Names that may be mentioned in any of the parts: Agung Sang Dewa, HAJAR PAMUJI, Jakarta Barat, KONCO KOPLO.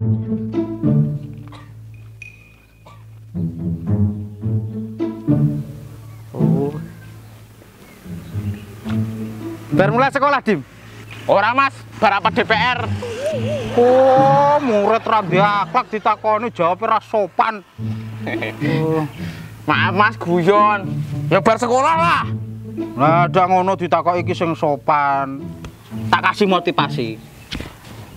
Oh. Bar mulai sekolah, Dim? Ora, Mas, bar rapat DPR. Oh, murid ra diakhlak ditakoni jawab ora sopan. Maaf, Mas, guyon. Ya bar sekolah lah. Lah ada ngono ditakoki iki sing sopan. Tak kasih motivasi.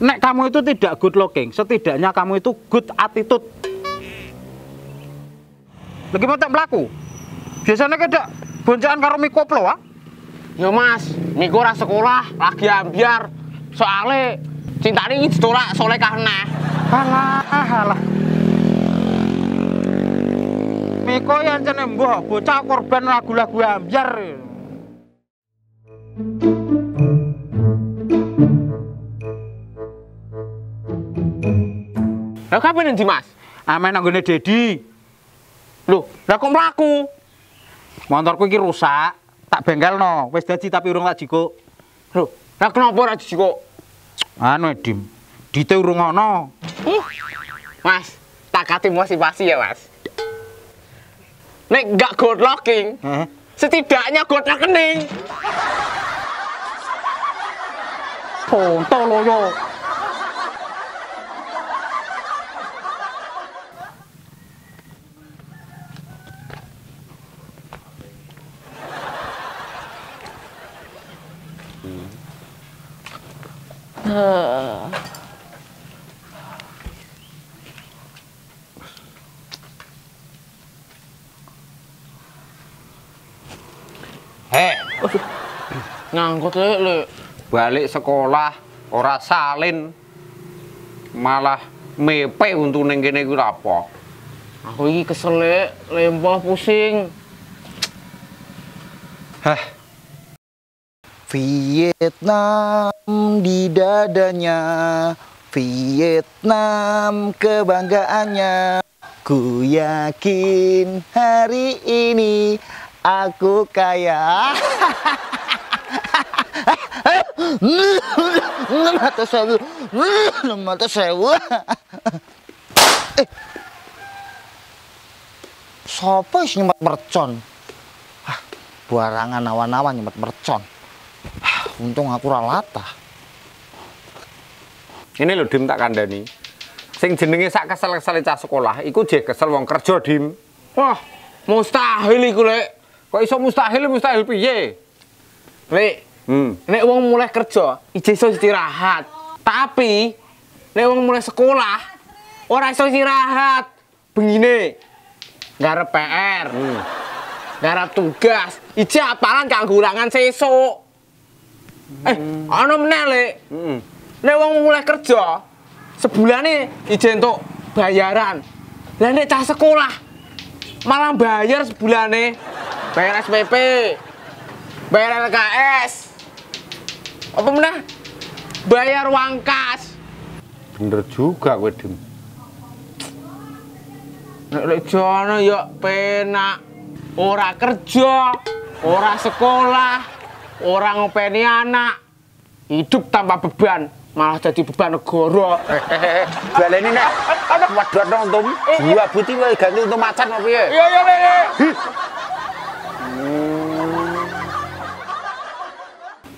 Nek kamu itu tidak good looking, setidaknya kamu itu good attitude. Lagi mau tak melaku? Biasanya kada boncaan karo Mi Koplo, ha? Ya Mas, Miko ora sekolah, lagi ambiar. Soale cintane iki ditolak soleh kahneh. Alah. Miko yang jeneng mbah bocah korban lagu-lagu ambiar. Lah kapan endi, Mas? Amen nang gone Dedi. Loh, lah kok mlaku? Motorku iki rusak, tak bengkelno. Wis dadi tapi urung tak jikuk. Loh, lah kenapa ora dijikuk? Anu, Dim. Dite urung ana. Mas, tak kate motivasi ya, Mas. Nek gak good looking, setidaknya good rekening. Contoh loyo. Heh, ngangkut lele balik sekolah ora salin malah mepe untuk neng kene ku apa? Aku iki kesel lempah pusing. Heh. Vietnam di dadanya, Vietnam kebanggaannya. Ku yakin hari ini aku kaya. Mata sewa. Sopo is nyemat mercon? Buarangan awan-awan nyemat mercon. Untung aku ralata. Ini lho, Dim, tak kandani. Sing jenenge sak kesel-kesel cah sekolah, iku jek kesel wong kerja, Dim. Wah, mustahil iku, Lek. Kok iso mustahil piye? Lek, nek wong mulai kerja, iso istirahat. Tapi nek wong mulai sekolah, ora iso istirahat. Bengine garap PR, garap tugas, ije apalan kanggurangan sesuk. Ana meneh, Lek. Nek wong mulai kerja, sebulane ijen tok bayaran. Lah nek cah sekolah malah bayar sebulane. Bayar SPP, bayar LKS. Apa meneh? Bayar uang kas. Bener juga kowe, Dim. Nek jono yo penak. Ora kerja, ora sekolah. Orang ngopeni anak, hidup tanpa beban, malah jadi beban negara. Baleni nek wedhot nang Tom, gua buti wae ganti Tom macan apa piye? Iya, Lek.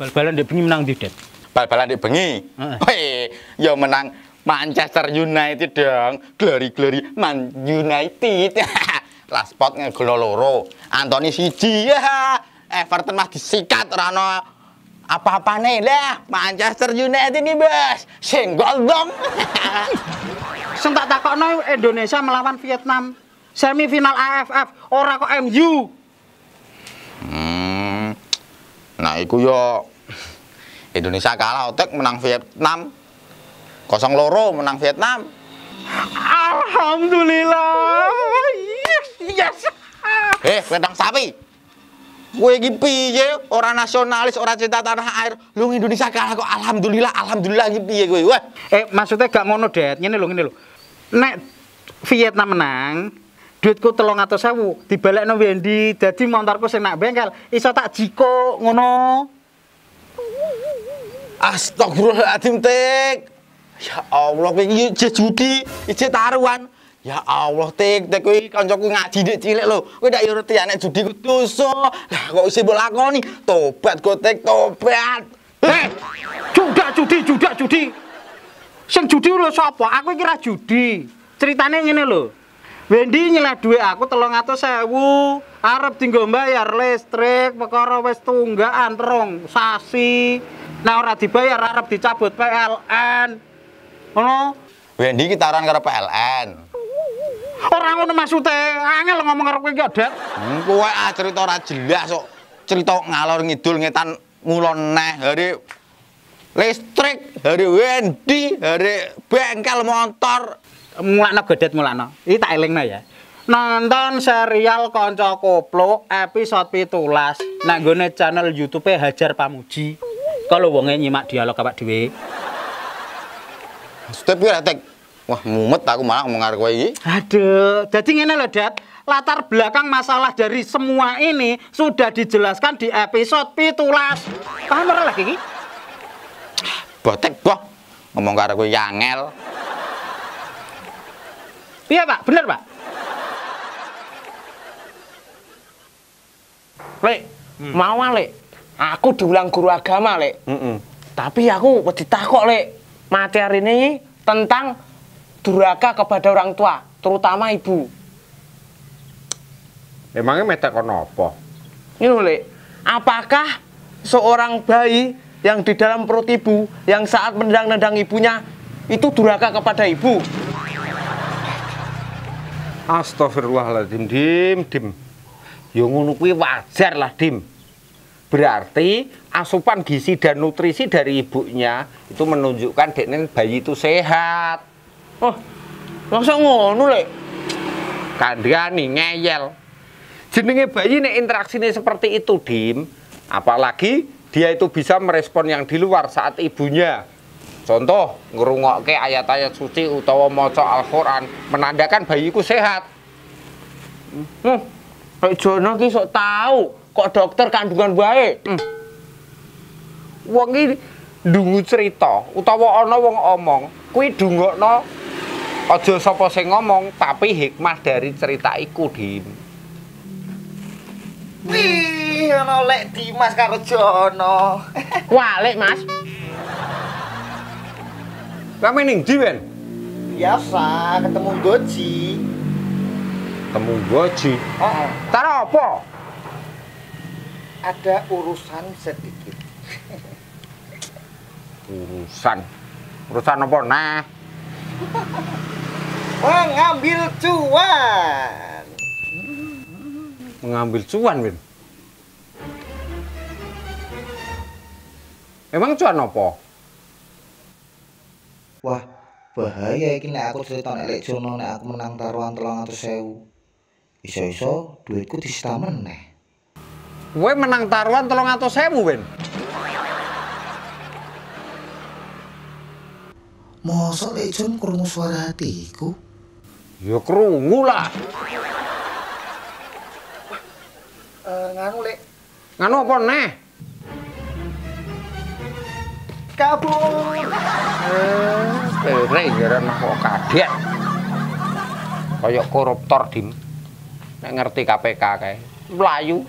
Bal-balan ndek bengi menang ndi, Det? Bal-balan ndek bengi. Weh, ya menang Manchester United dong. Glory Man United. Last spot ngegol loro. Antoni siji. Everton mah disikat rano apa-apane lah. Manchester United ini bos singgol dong. Sing tak takokno Indonesia melawan Vietnam semifinal AFF ora kok MU. Nah iku yo Indonesia kalah otek menang Vietnam. 0-2 menang Vietnam. Alhamdulillah. Yes. Wedang sapi. Kowe iki piye? Ora nasionalis, ora cinta tanah air. Lu Indonesia kalah kok alhamdulillah iki piye kowe? Wah. Maksudnya gak ngono, Det. Ngene lho, Nek Vietnam menang, duitku 300.000 dibalekno Wendy, dadi montorku sing nak bengkel iso tak jiko ngono. Astagfirullahaladzim, Tik. Ya Allah, ini judi, ini taruhan. Ya Allah, tek kuwi kancaku ngaji dik cilik lho. Kowe ndak ngerti anek judi ku dosa. Lah kok isih mbok lakoni? Tobat go tek, tobat. Heh. Judak judi. Sing judi lho sapa? Aku iki ra judi. Ceritane ngene lho. Wendi nyelah dhuwit aku 300.000. Arep dienggo mbayar listrik, perkara wis tunggakan 2 sasi. Nah ora dibayar arep dicabut PLN. Ngono. Wendi iki taran karo PLN. Orang ngono maksude angel ngomong karo kowe iki, Dad. Kowe ah cerita ora jelas kok. Cerita ngalor ngidul ngetan ngulon neh. Hari listrik, hari Wendi, hari bengkel motor. Mulakno godet mulakno. Iki tak elingno ya. Nonton serial Konco Koplo episode 17 nang gone channel YouTube Hajar Pamuji. Kalau wonge nyimak dialog awak dhewe. Step ya, Tek. Wah, mumet aku malah ngomong karo kowe iki. Aduh, jadi ngene lho, Dad. Latar belakang masalah dari semua ini sudah dijelaskan di episode 17. Paham ora lagi iki? Botek, boh. Ngomong karo kowe angel. Piye, Pak? Bener, Pak? Lek, mau Lek. Aku diulang guru agama, Lek. Tapi aku wedi takok, Lek. Materi ini tentang durhaka kepada orang tua, terutama ibu. Emangnya metekon apa? Ini Lek, apakah seorang bayi yang di dalam perut ibu, yang saat menendang-nendang ibunya, itu durhaka kepada ibu? Astagfirullahaladzim, Dim. Ya ngono kuwi wajar lah, Dim. Berarti asupan gizi dan nutrisi dari ibunya itu menunjukkan dekne bayi itu sehat. Oh, langsung ngono Lek. Kandhani ngeyel. Jenenge bayi nek interaksinya seperti itu, Dim. Apalagi dia itu bisa merespon yang di luar saat ibunya. Contoh, ngrungokke ayat-ayat suci utawa maca Al-Qur'an menandakan bayiku sehat. Lek Jono ki sok tau kok dokter kandungan bae. Wong iki ndungu cerita utawa ana wong omong, kuwi ndungokno aja sapa sing ngomong, tapi hikmah dari cerita iku, Dim. Wih, ana Lek Dimas karo Jono. Wah, Lek Mas. Kami ning ndi, Ben? Biasa ketemu Goji. Ketemu Goji. Heeh. Tara apa? Ada urusan sedikit. Urusan apa nah? Mengambil cuan, Bin. Emang cuan apa? Wah, bahaya iki nek aku cerita nek Jono nek aku menang taruhan 300.000. Iso-iso duitku disita meneh. Kowe menang taruhan 300.000, Ben. Mosok Lek Jon krungu suara hatiku? Ya krungu lah. Nganu Lek. Nganu apa neh? Kabur. Lek jaran kok kaget. Kaya koruptor, Dim. Nek ngerti KPK kae. Melayu.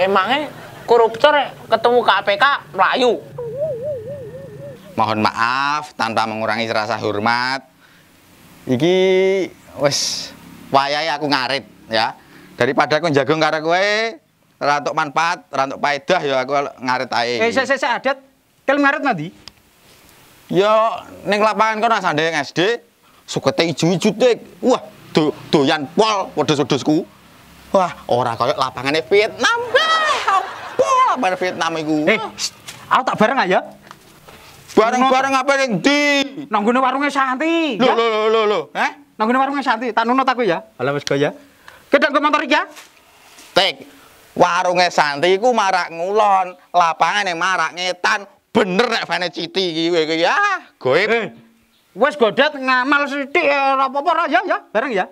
Emangnya koruptor ketemu KPK melayu? Mohon maaf tanpa mengurangi rasa hormat. Iki wes wayahe aku ngarit ya. Daripada aku jagung karo kowe ora entuk manfaat, ora entuk faedah ya aku ngarit ae. Sik Adat, kelem ngarit nanti? Ya ning lapangan kono sandheng SD sugete ijo-ijo tek. Wah, doyan pol wedhus-wedhusku. Wah, ora koyo lapangane Vietnam. Apa lapangan Vietnam iku? Aku tak bareng aja. Bareng-bareng apa ning ndi? Nang gone warunge Santi. Lho. Heh? Nang gone warunge Santi, tak nunut aku ya. Ala wis go ya. Kedang go motor iki ya. Tek. Warunge Santi iku marak ngulon, lapangane marak ngetan. Bener nek vane Citi iki kowe ya. Goib. Wis godet ngamal sithik ora apa-apa ya, bareng ya.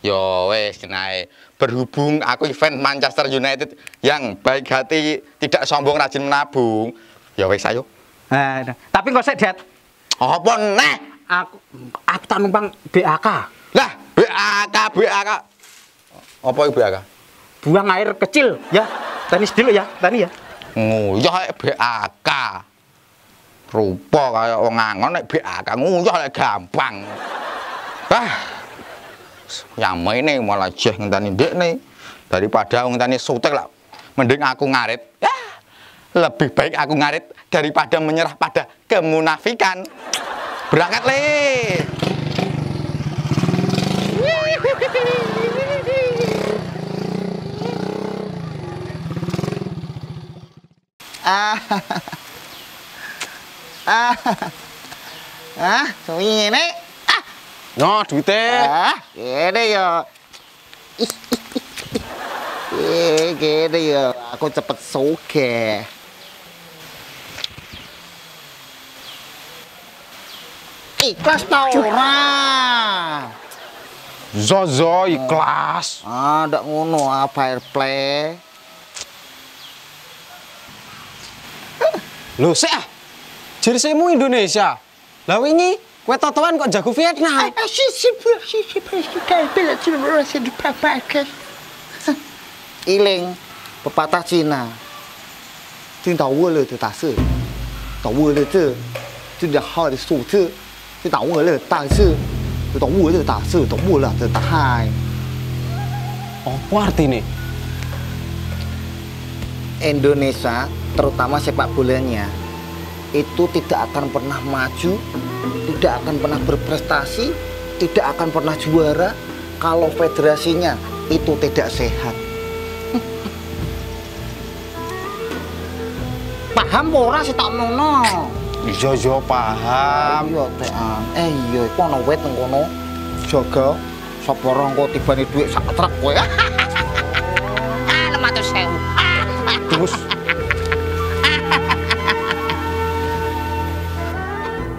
Yo wis kenae. Berhubung aku event Manchester United yang baik hati, tidak sombong, rajin menabung. Ya wis ayo. Nah, tapi kok sik, Dad. Apa neh? Aku tak numpang BAK. Lah, BAK. Apa itu BAK? Buang air kecil, ya. Tenis dulu ya, tani ya. Nguyah BAK. Rupa kayak wong angon nek BAK nguyah lek gampang. Wah. Nyamene malah jeh ngenteni ndekne daripada ngenteni sutek lah. Mending aku ngarit. Lebih baik aku ngarit daripada menyerah pada kemunafikan. Berangkat le. Ini. No, duitnya. Ini ya. Gede ya, aku cepet soge. Ikhlas tau orang. Zozo ikhlas. Ndak ngono apa airplay. Lu sih jersimu Indonesia. Lah wingi kowe totoan kok jago Vietnam. Iling pepatah Cina. Apa artinya? Indonesia, terutama sepak bolanya, itu tidak akan pernah maju, tidak akan pernah berprestasi, tidak akan pernah juara kalau federasinya itu tidak sehat. Paham ora sih tak nono? Iya paham. Iya iku ana wit nang kono. Jaga sapa ora engko tibane dhuwit sak trek kowe. 600.000. Terus.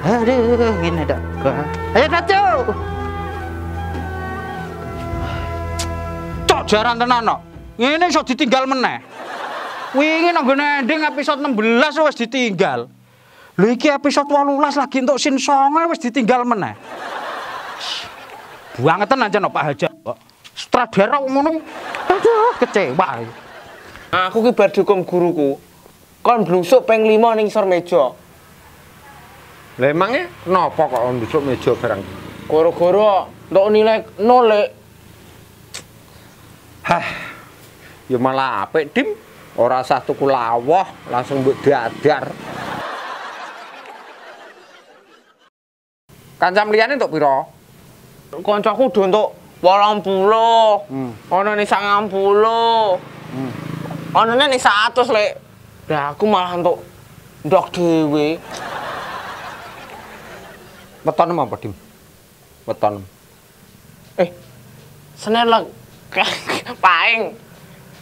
Aduh, ngene dak gua. Ayo Dacu. Cok jaran tenan no. Ngene iso ditinggal meneh. Wingi nang ngene ending episode 16 wis ditinggal. Lho iki episode 18 lagi entuk sin songe wis ditinggal meneh. Buangeten aja no Pak Hajar kok. Stradara ngono. Aduh, kecewa. Aku ki bar dihukum guruku. Kon blusuk ping 5 ning sor meja. Lah emange napa kok blusuk meja barang? Goro-goro entuk nilai 0 lek. Hah. Ya malah apik, Dim. Ora sah tuku lawah langsung mbok dadar. Kancam liyane entuk pira? Kancaku do entuk 80. Ana ning 90. Ana ning 100 lek. Lah aku malah entuk ndok dhewe. Weton apa, Dim? Weton. Senen lek paing.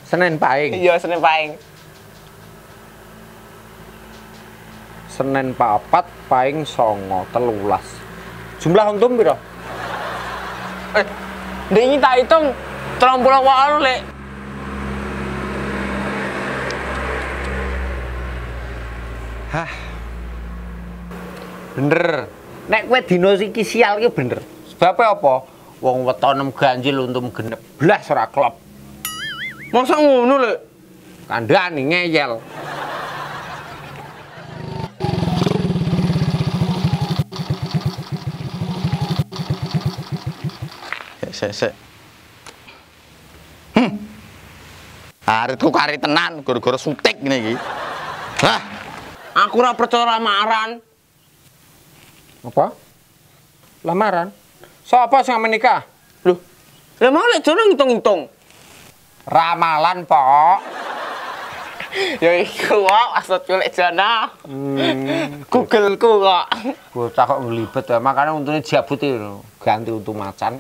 Senin paing. Iya, Senin paing. Senin papat paing songo 13. Jumlah untung piro? Ndek iki tak hitung 38 lek. Hah. Bener. Nek kowe dina iki sial iki bener. Sebab apa? Wong weton ganjil untung 16 ora klop. Masa ngono lek kandhane ngeyel. Sik. Aritku kari tenan gara-gara sutik ngene iki. Lah, aku ora percaya lamaran. Apa? Lamaran? Sapa sing menikah? Loh. Lah mau lek jono ngitung-ngitung. Ramalan pok. Ya iku kok asal culik jana. Google ku kok. Bocah kok nglibet wae makane untune jabut iki lho. Ganti untu macan.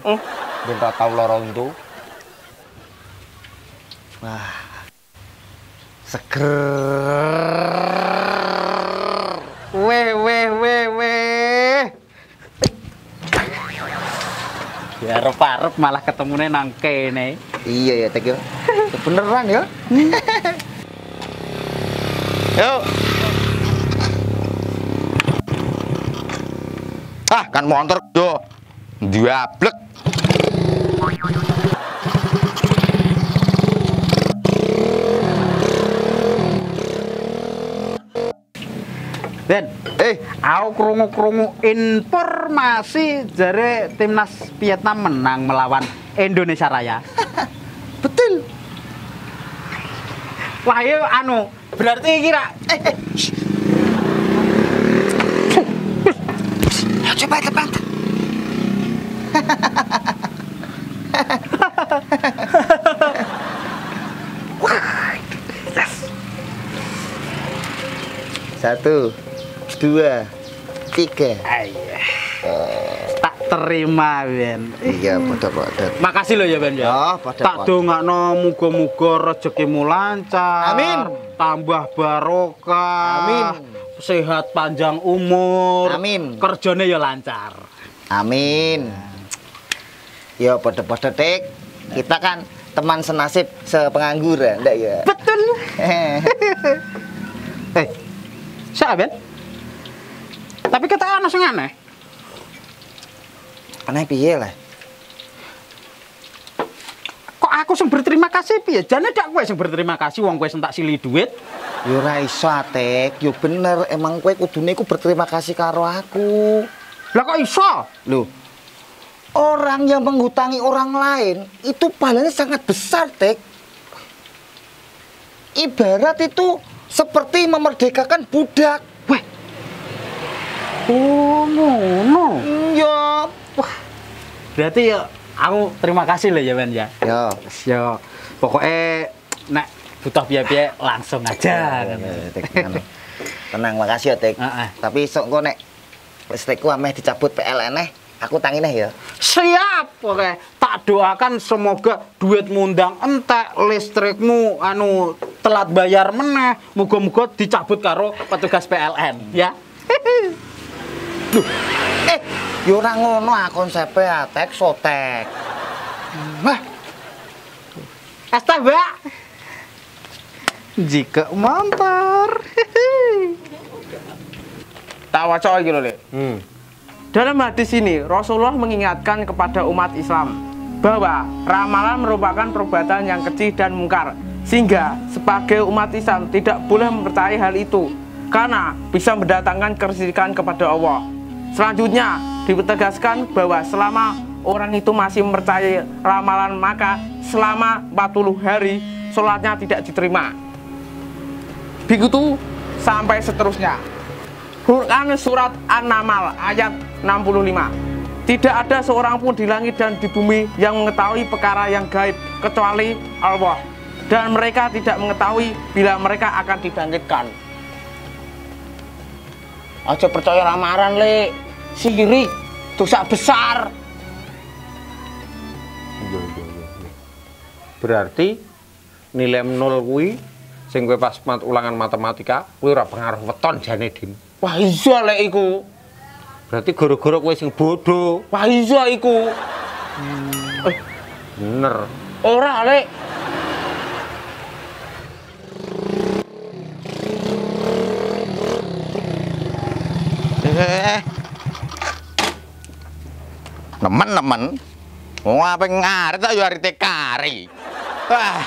Ben ora tau lara untu. Wah. Seger. Weh. Ya arep-arep malah ketemune nang kene. Iya ya, thank you. Beneran ya. Yuk. Hah, kan montor do diablek. Ben, aku krungu-krungu informasi jare timnas Vietnam menang melawan Indonesia Raya. Betul. Wah, ya anu, berarti kira coba tepat. Satu, dua, tiga. Ayah. Tak terima, Ben. Iya, padha-padha. Makasih lo ya, Ben. Oh, tak dongakno muga-muga rezekimu lancar. Amin. Tambah barokah. Amin. Sehat panjang umur. Amin. Kerjane ya lancar. Amin. Ya padha-padha tek. Kita kan teman senasib sepengangguran, ndak ya? Betul. Saben. Tapi kata ana sing aneh. Aneh piye lah? Kok aku sing berterima kasih piye? Jane dak kowe sing berterima kasih wong kowe sing tak silih duit. Ya ora iso, Tek. Ya bener, emang kowe kudune iku berterima kasih karo aku. Lah kok iso? Lho. Orang yang menghutangi orang lain itu pahalanya sangat besar, Tek. Ibarat itu seperti memerdekakan budak. Wah. Oh, ngono. Iya. Wah. Berarti ya aku terima kasih lah ya, Ben ya. Yo, yo. Pokoknya nek butuh biaya-biaya langsung aja. Tenang, makasih ya, Tek. Tapi sok engko nek listrikku ameh dicabut PLN eh, aku tangine ya. Siap, oke. Tak doakan semoga duit mundang entek, listrikmu anu telat bayar meneh, muga-muga dicabut karo petugas PLN ya. Duh. Yo ora ngono konsepe Atek Sotek. Wah. Asta, Mbak. Jika montor. Tak waca iki lho, Lek. Dalam hadis ini, Rasulullah mengingatkan kepada umat Islam bahwa ramalan merupakan perbuatan yang kecil dan mungkar, sehingga sebagai umat Islam tidak boleh mempercayai hal itu karena bisa mendatangkan kesyirikan kepada Allah. Selanjutnya ditegaskan bahwa selama orang itu masih mempercayai ramalan, maka selama 40 hari sholatnya tidak diterima. Begitu sampai seterusnya. Quran surat An-Naml ayat 65. Tidak ada seorang pun di langit dan di bumi yang mengetahui perkara yang gaib kecuali Allah, dan mereka tidak mengetahui bila mereka akan dibangkitkan. Aja percaya ramalan, Le. Sirik, dosa besar. Berarti nilai 0 kuwi sing kowe pas ulangan matematika kuwi ora pengaruh weton jane, Din. Wah, iya, Lek iku. Berarti gara-gara kowe sing bodoh. Wah, iya iku. Bener. Ora, Lek. Nemen-nemen. Wong ape ngaret tak yo arite kari. Wah.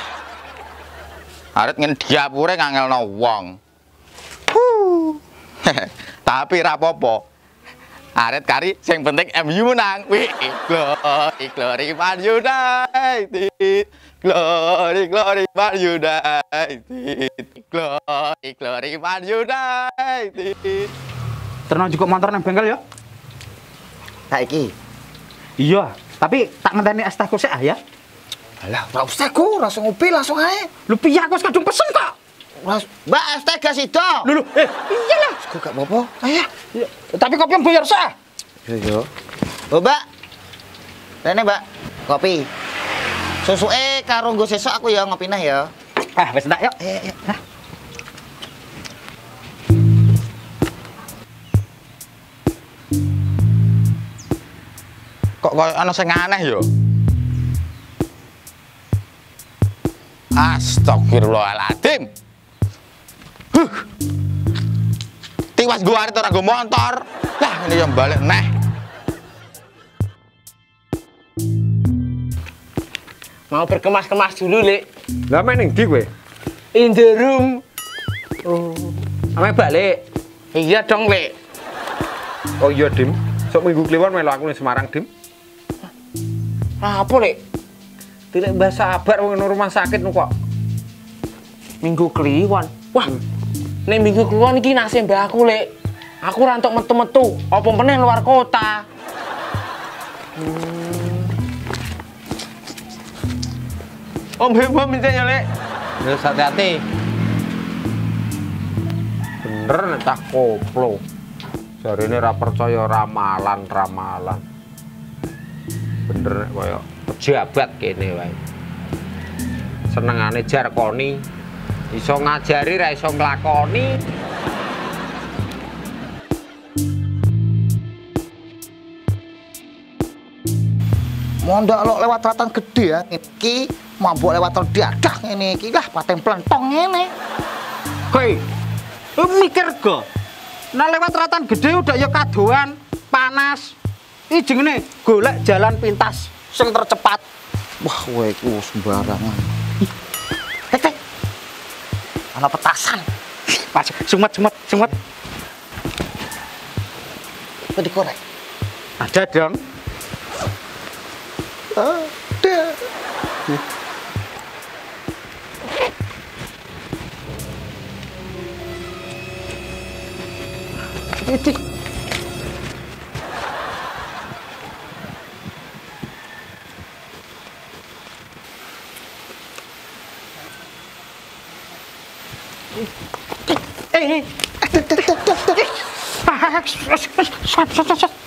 Arep ngendiapure ngangelno wong. Tapi rapopo. Aret kari, yang penting MU menang. Glory, glory Man United. Glory, glory Man United. Glory, glory Man United. Terno juga motor nang bengkel ya? Saiki. Iya, tapi tak ngenteni es tehku sik ah ya. Alah, ora usah ku, langsung ngopi langsung ae. Lho piye aku wis kadung pesen kok. Mbak, es teh gas itu. Lho, iyalah. Kok gak apa-apa. Ayo. Tapi kopi yang bayar sah. Iya. Oh, Mbak. Rene, Mbak. Kopi. Susu karo nggo sesuk aku ya ngopinah ya. Ah, wis entek yuk. Ayo. Kok koyo ana sing aneh ya? Astagfirullahaladzim. Tiwas gua arep ora nggo montor. Lah ngene yo balik neh. Mau berkemas-kemas dulu, Lek. Lah main ning ndi kowe? In the room. Oh. Ame balik. Iya dong, Lek. Oh iya, Dim. Sok minggu kliwon melu aku ning Semarang, Dim. Lah apa, Lek? Tilek mbah sabar wong nang rumah sakit nu kok. Minggu kliwon. Wah. Ning minggu kliwon iki nasib mbah aku, Lek. Aku ra entuk metu-metu, apa meneh luar kota. Om Hebo minta nyolek. Terus hati-hati. Bener tak koplo. Sari ini ra percaya ramalan-ramalan. Bener koyo pejabat kene wae. Senengane jarkoni. Iso ngajari ra iso nglakoni. Mondok lo lewat ratan gede ya. Iki mabuk lewat tol diadah ini, lah paten pelentong ini. Hei, lu mikir gak? Nah lewat ratan gede udah ya kadoan, panas. Ini jenenge golek jalan pintas, yang tercepat. Wah, weku sembarangan. Hei, ana petasan. Sumet. Kok dikorek? Ada dong. Ada.